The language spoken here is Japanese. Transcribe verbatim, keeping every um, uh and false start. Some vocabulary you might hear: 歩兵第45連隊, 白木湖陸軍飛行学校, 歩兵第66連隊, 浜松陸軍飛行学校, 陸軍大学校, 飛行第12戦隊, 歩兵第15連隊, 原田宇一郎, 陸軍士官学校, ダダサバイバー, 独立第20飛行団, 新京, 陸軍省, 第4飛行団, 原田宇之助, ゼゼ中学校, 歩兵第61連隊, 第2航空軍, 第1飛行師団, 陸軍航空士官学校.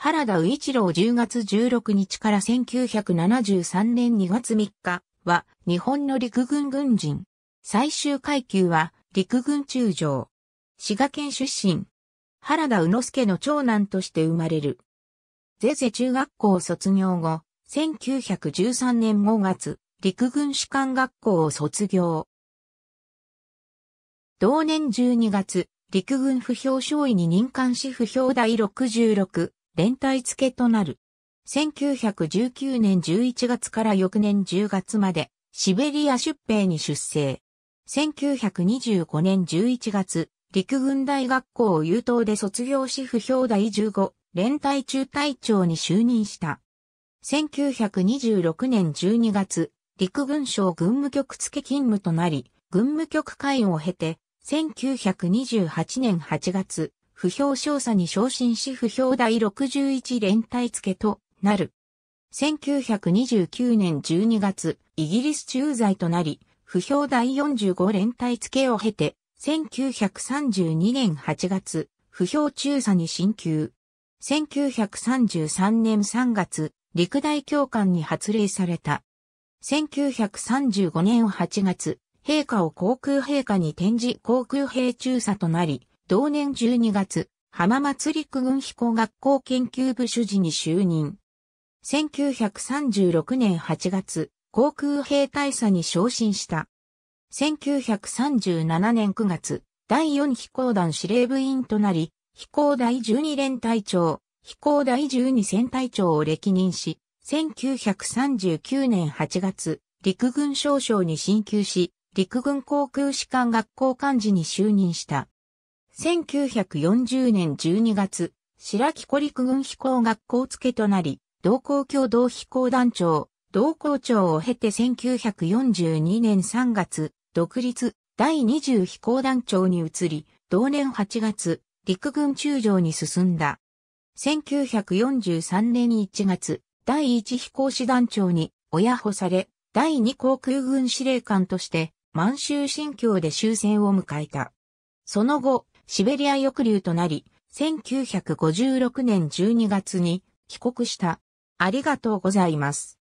原田宇一郎じゅうがつじゅうろくにちからせんきゅうひゃくななじゅうさんねんにがつみっかは日本の陸軍軍人。最終階級は陸軍中将。滋賀県出身。原田宇之助の長男として生まれる。ゼゼ中学校を卒業後、せんきゅうひゃくじゅうさんねんごがつ、陸軍士官学校を卒業。同年じゅうにがつ、陸軍歩兵少尉に任官し歩兵第ろくじゅうろく、連隊付となる。せんきゅうひゃくじゅうきゅうねんじゅういちがつから翌年じゅうがつまで、シベリア出兵に出征。せんきゅうひゃくにじゅうごねんじゅういちがつ、陸軍大学校を優等で卒業し歩兵第じゅうご、連隊中隊長に就任した。せんきゅうひゃくにじゅうろくねんじゅうにがつ、陸軍省軍務局付勤務となり、軍務局会員を経て、せんきゅうひゃくにじゅうはちねんはちがつ、歩兵少佐に昇進し歩兵第ろくじゅういち連隊付となる。せんきゅうひゃくにじゅうきゅうねんじゅうにがつ、イギリス駐在となり、歩兵第よんじゅうご連隊付を経て、せんきゅうひゃくさんじゅうにねんはちがつ、歩兵中佐に進級。せんきゅうひゃくさんじゅうさんねんさんがつ、陸大教官に発令された。せんきゅうひゃくさんじゅうごねんはちがつ、陛下を航空陛下に転じ航空兵中佐となり、同年じゅうにがつ、浜松陸軍飛行学校研究部主事に就任。せんきゅうひゃくさんじゅうろくねんはちがつ、航空兵大佐に昇進した。せんきゅうひゃくさんじゅうななねんくがつ、だいよん飛行団司令部員となり、飛行第じゅうに連隊長、飛行第じゅうに戦隊長を歴任し、せんきゅうひゃくさんじゅうきゅうねんはちがつ、陸軍少将に進級し、陸軍航空士官学校幹事に就任した。せんきゅうひゃくよんじゅうねんじゅうにがつ、白木湖陸軍飛行学校付となり、同校共同飛行団長、同校長を経てせんきゅうひゃくよんじゅうにねんさんがつ、独立、第にじゅう飛行団長に移り、同年はちがつ、陸軍中将に進んだ。せんきゅうひゃくよんじゅうさんねんいちがつ、第いち飛行師団長に親補され、第に航空軍司令官として、満州新京で終戦を迎えた。その後、シベリア抑留となり、せんきゅうひゃくごじゅうろくねんじゅうにがつに帰国した。ありがとうございます。